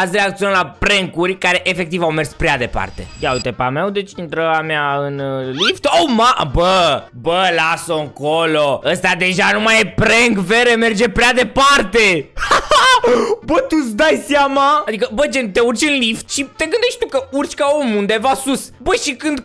ați reacționat la prank-uri care efectiv au mers prea departe. Ia uite pe a meu, deci intră a mea în lift. Oh, ma, bă, las-o încolo. Ăsta deja nu mai e prank, vere, merge prea departe. Bă, tu-ți dai seama? Adică, bă, gen, te urci în lift și te gândești tu că urci ca omul undeva sus. Bă, și când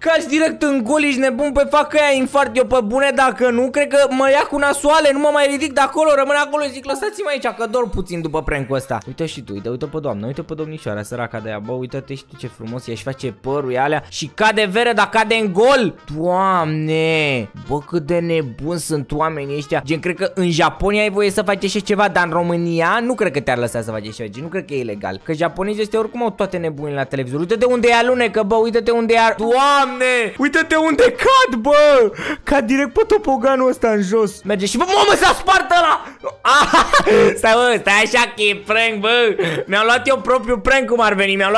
calci direct în gol, ești nebun, pe fac că aia infart eu pe bune, dacă nu, cred că mă ia cu nasoale, nu mă mai ridic de acolo, rămân acolo, zic, lăsați-mă aici, că dor puțin după prank-ul ăsta. Uite și tu, uite pe doamnă, uite pe domnișoara săraca de aia, bă, uite-te și tu ce frumos, ea-și face părul alea și cade vere, dar cade în gol. Doamne, bă, cât de nebun sunt oamenii ăștia. Gen, cred că în Japonia ai voie să faci așa ceva, dar în România nu cred că te-ar lăsa să faci așa, nu cred că e ilegal. Că japonezii ăștia oricum au toate nebunile la televizor. Uite-te unde e alunecă, bă, uite-te unde e. Doamne, uite-te unde cad, bă! Cad direct pe topoganul ăsta în jos. Merge și bă, mamă, s-a spart ăla! Stai, bă, stai așa că e prank, bă. Mi-am luat eu propriu prank, cum ar veni. Mi-am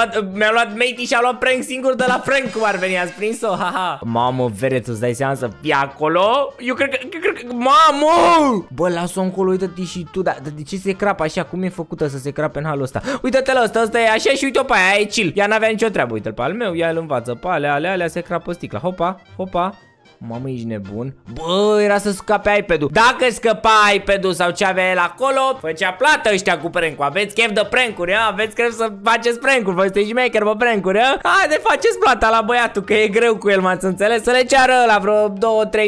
luat matey și a luat prank singur de la prank, cum ar veni. Ați prins-o, haha. Mamă, vere, tu-ți dai seama să fii acolo? Eu cred că mamă! Bă, las-o încolo, uite-te și tu. Dar de ce se crapă așa? Cum e făcută să se crape în halul ăsta? Uite-te la ăsta, ăsta e așa și uite-o pe aia, e chill. Ea n-avea nicio treabă, uite-l pe al meu, ea îl învață pe alea, se crapă sticla. Hopa, hopa. Mamă, ești nebun? Bă, era să scape iPad-ul. Dacă scăpa iPad-ul sau ce avea el acolo, făcea plată ăștia cu prank-ul. Aveți chef de prank-uri, a? Aveți chef să faceți prank-uri? Vă sunteți maker pe prank-uri, a? Haide, faceți plata la băiatul, că e greu cu el, m-ați înțeles? Să le ceară la vreo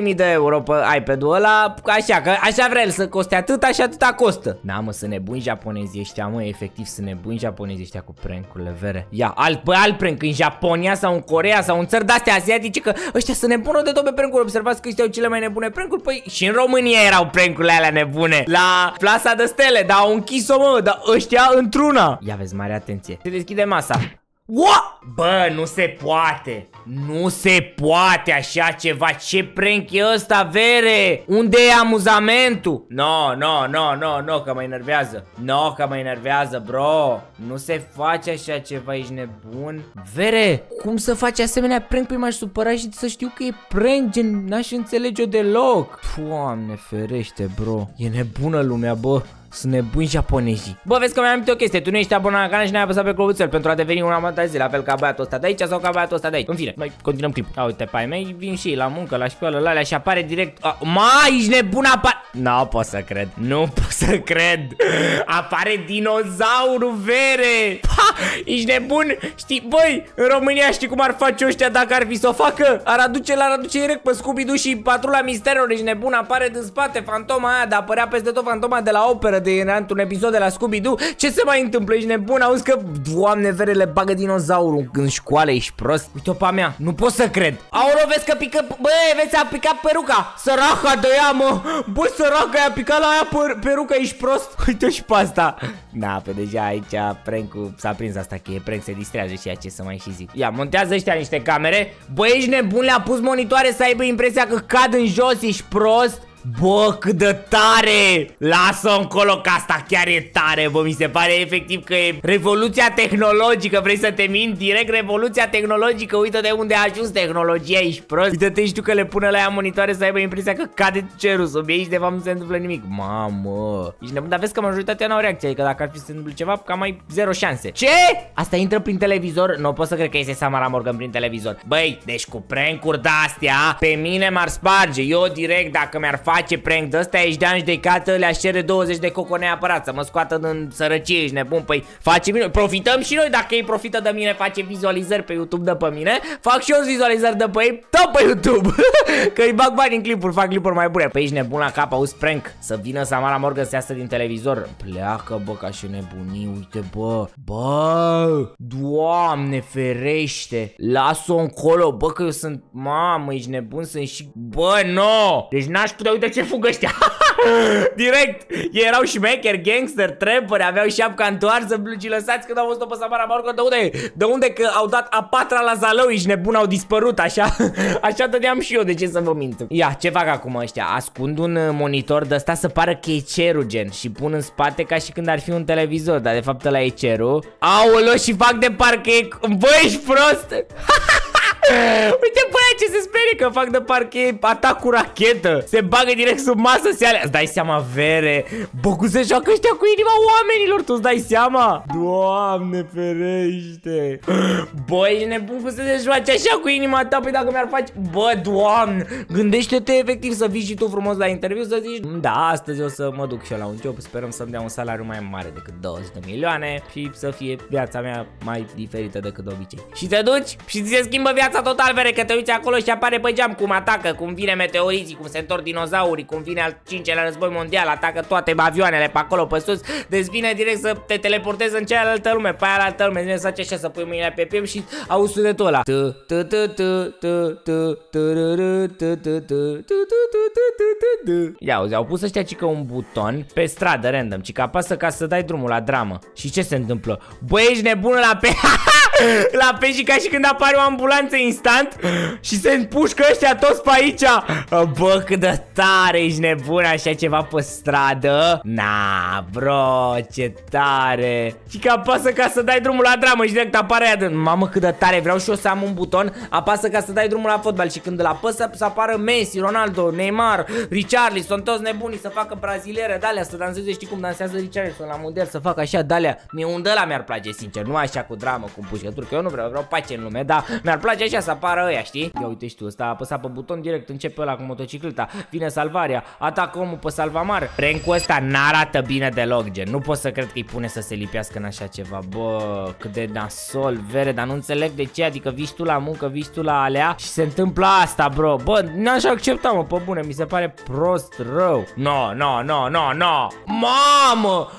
2-3.000 de euro pe iPad-ul ăla, așa, că așa vrea el să coste atâta și atâta costă. Na, mă, sunt nebuni japonezii ăștia, mă, efectiv sunt nebuni japonezii ăștia cu prank-urile, vere. Ia, alt prank în Japonia sau în Coreea sau în țări de-astea asiatice, că ăștia sunt nebuni de tot pe prank-uri. Observați că ăștia cele mai nebune prank-uri. Păi și în România erau prank-urile alea nebune. La Plasa de Stele, dar au închis-o, mă, dar ăștia într-una. Ia vezi, mare atenție. Se deschide masa. What? Bă, nu se poate. Nu se poate așa ceva. Ce prank e ăsta, vere? Unde e amuzamentul? No, că mă enervează. No, că mă enervează, bro. Nu se face așa ceva, ești nebun. Vere, cum să faci asemenea prank? Păi m-aș supăra și să știu că e prank, gen, n-aș înțelege-o deloc. Doamne ferește, bro. E nebună lumea, bă. Sunt nebuni japonezii. Bă, vezi că mi-am amintit o chestie. Tu nu ești abonat la canal și n-ai apăsat pe clopoțel pentru a deveni un amator de zi, la fel ca băiatul ăsta de aici sau ca băiatul ăsta de aici. În fine, noi continuăm clipul. A, uite, pai mei, vin și ei la muncă, la școală, la alea și apare direct. Mai, ești nebun, apare. Nu pot să cred. Nu pot să cred. Apare dinozaurul, vere. Ha, ești nebun. Știi, băi, în România știi cum ar face ăștia dacă ar fi să o facă? Ar aduce direct pe Scooby-Doo și Patrula Misterelor. Ești nebun, apare din spate fantoma aia, dar apărea peste tot fantoma de la operă. De un episod de la Scooby-Doo. Ce se mai întâmplă? Ești nebun? Auzi că, doamne, verele bagă dinozaurul în școală, ești prost. Uite-o pe-a mea, nu pot să cred. Aură, vezi că pică, bă, vezi, a picat peruca. Săraca de ea, mă. Bă, săraca, i-a picat la aia peruca, ești prost. Uite-o și pe asta. Da, pe deja aici prank-ul s-a prins asta, că e prank, se distrează și ea, ce să mai și zic. Ia, montează ăștia niște camere. Bă, ești nebun, le-a pus monitoare să aibă impresia că cad în jos, ești prost. Bă, cât de tare! Lasă-o încolo, că asta chiar e tare, bă, mi se pare efectiv că e revoluția tehnologică, vrei să te minți direct? Revoluția tehnologică, uite de unde a ajuns tehnologia, ești prost? Uite-te, știu că le pune la ea monitoare să aibă impresia că cade cerul sub ei și de fapt nu se întâmplă nimic. Mamă! Ești nebun, dar vezi că majoritatea n-au reacție, adică dacă ar fi să se întâmple ceva, cam mai zero șanse. Ce? Asta intră prin televizor? Nu pot să cred că este Samara Morgan prin televizor. Băi, deci cu prank-uri de-astea, pe mine m-ar sparge, eu direct dacă mi-ar face prank de ăsta, ești de-ani judecată, le-aș cere 20 de coco neapărat să mă scoată din sărăcie, ești nebun. Păi face bine, profităm și noi, dacă ei profită de mine, face vizualizări pe YouTube de pe mine, fac și eu vizualizări de pe ei, tot pe YouTube, că îi bag bani în clipuri, fac clipuri mai bune. Păi ești nebun la cap, auzi prank, să vină Samara Morgan să iasă din televizor, pleacă, bă, ca și nebunii, uite, bă, bă, Doamne ferește, las-o încolo, bă, că eu sunt, mamă, ești nebun, sunt și, bă, no, deci n-aș putea. Uite ce fugă ăștia. Direct, ei erau șmecher, gangster, trapperi, aveau șapca întoarsă, blugi, lăsați când au văzut-o pe Samara Morgan. De unde? De unde că au dat a patra la Zalău, ești nebun, au dispărut, așa. Așa dădeam și eu, de ce să vă mint. Ia, ce fac acum ăștia? Ascund un monitor de ăsta să pară că e cerul, gen, și pun în spate ca și când ar fi un televizor, dar de fapt ăla e cerul. Aoleu, și fac de parcă e... Bă, ești prost! Uite băia ce se sperie că fac de parche atac cu rachetă. Se bagă direct sub masă, se alea. Îți dai seama, Vere? Bă, cum se joacă ăștia cu inima oamenilor, tu îți dai seama? Doamne ferește. Bă, ești nebun cum să se joace așa cu inima ta. Păi dacă mi-ar face... Bă, doamne, gândește-te efectiv să vii și tu frumos la interviu să zici: da, astăzi o să mă duc și eu la un job, sperăm să-mi dea un salariu mai mare decât 20 de milioane și să fie viața mea mai diferită decât de obicei. Și te duci și ți se schimbă viața total, Vere, că te uiți acolo și apare pe geam cum atacă, cum vine meteoriții, cum se întorc dinozaurii, cum vine al 5-lea război mondial, atacă toate avioanele pe acolo, pe sus, deci vine direct să te teleportezi în cealaltă lume, pe aia la altă lume, vine să faci așa, să pui mâinile pe piept și auzi sunetul ăla. Ia auzi, au pus ăștia cică un buton pe stradă random, cică apasă ca să dai drumul la dramă. Și ce se întâmplă? Bă, ești nebun la pe... La pe și ca și când apare o ambulanță instant și se împușcă ăștia toți pe aici. Bă, cât de tare, ești nebun așa ceva pe stradă? Na, bro, ce tare. Și că apasă ca să dai drumul la dramă și direct apare aia de... Mamă, cât de tare, vreau și eu să am un buton, apasă ca să dai drumul la fotbal și când îl apăsă să apară Messi, Ronaldo, Neymar, Richarlison, toți nebunii să facă braziliere, de-alea, să danseze, știi cum dansează Richarlison la mondial, să facă așa, de-alea. Mie un de-ala mi-ar place, sincer, nu așa cu dramă, cu pușcă. Că eu nu vreau, vreau pace în lume, dar mi-ar place așa să apară ăia, știi? Ia uite și tu, ăsta a apăsat pe buton direct, începe ăla cu motocicleta, vine salvarea, atacă omul pe salvamar. Prank-ul ăsta n-arată bine deloc, gen, nu pot să cred că îi pune să se lipească în așa ceva, bă, cât de nasol, Vere, dar nu înțeleg de ce, adică vii tu la muncă, vii tu la alea și se întâmplă asta, bro, bă, n-aș accepta, mă, pe bune, mi se pare prost rău. No, no, no, no, no, mamă!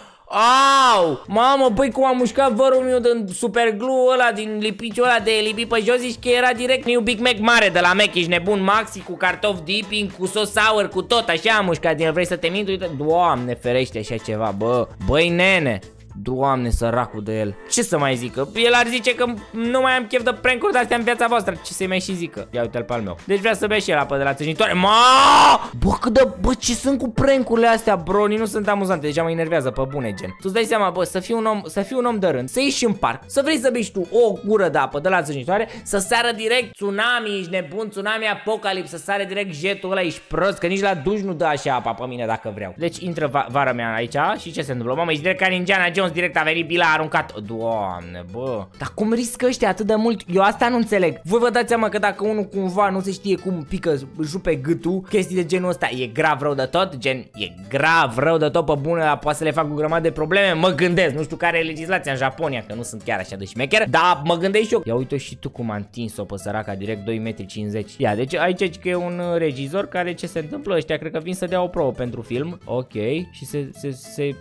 Au! Mamă, băi, cum a mușcat vărul meu din superglue ăla, din lipiciul ăla de lipit pe jos, zici că era direct New Big Mac mare de la Mac, ești nebun, maxi, cu cartofi dipping, cu sos sour, cu tot, așa a mușcat din... Vrei să te mint? Uite, Doamne ferește, așa ceva, bă, băi, nene. Doamne, săracul de el. Ce să mai zică? El ar zice că nu mai am chef de prank-uri de astea în viața voastră. Ce să-i mai și zică? Ia uite-l pe-al meu. Deci vrea să bea și el apă de la țâșnitoare. Maaa! Bă, cât de... Bă, ce sunt cu prank-urile astea, bro? Nu sunt amuzante. Deja mă enervează, pe bune, gen. Tu-ți dai seama, bă, să fii un om, să fii un om de rând, să ieși în parc, să vrei să bei tu o gură de apă de la țâșnitoare, să sară direct tsunami, ești nebun, tsunami apocalips, să sară direct jetul ăla, ești prost, că nici la duș nu dă așa apa pe mine dacă vreau. Deci intră vara mea aici și ce se întâmplă? Mamă, ești direct ca Indiana Jones. Direct a venit Bila, a aruncat. Doamne, bă, dar cum riscă ăștia atât de mult? Eu asta nu înțeleg. Voi vă dați seama că dacă unul cumva nu se știe cum pică ju pe gâtul, chestii de genul ăsta, e grav rău de tot. Gen, e grav rău de tot, pe bune, la poate să le fac o grămadă de probleme. Mă gândesc, nu știu care e legislația în Japonia, că nu sunt chiar așa de șmecher, dar mă gândesc și eu. Ia uite și tu cum a întins-o pe săraca, direct 2,50 m. Ia, deci aici că e un regizor care, ce se întâmplă, ăștia cred că vin să dea o probă pentru film. Ok, și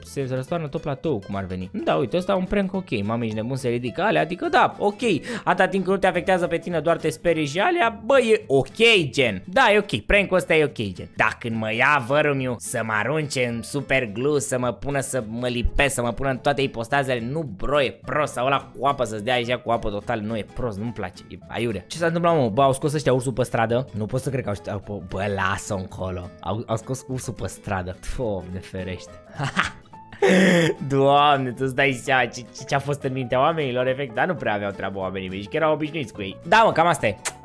se răstoarnă tot platou, cum ar veni. Da, uite, ăsta un prank, ok, mamă, ești nebun, se ridică alea, adică da, ok. Atâta timp când nu te afectează pe tine, doar te sperii și alea, bă, e ok, gen. Da, e ok, prank-ul ăsta e ok, gen. Dacă când mă ia vărul să mă arunce în super glue, să mă pună să mă lipesc, să mă pună în toate ipostazele, nu, bro, e prost. Sau ăla cu apă, să-ți dea aici cu apă total, nu, e prost, nu-mi place, e aiurea. Ce s-a întâmplat, mă? Bă, au scos ăștia ursul pe stradă, nu pot să cred că au... Bă, lasă-o încolo, au scos ursul pe stradă, Doamne ferește. Doamne, tu-ți dai seama ce a fost în mintea oamenilor, efect, dar nu prea aveau treabă oamenii mei și că erau obișnuiți cu ei. Da, mă, cam asta e.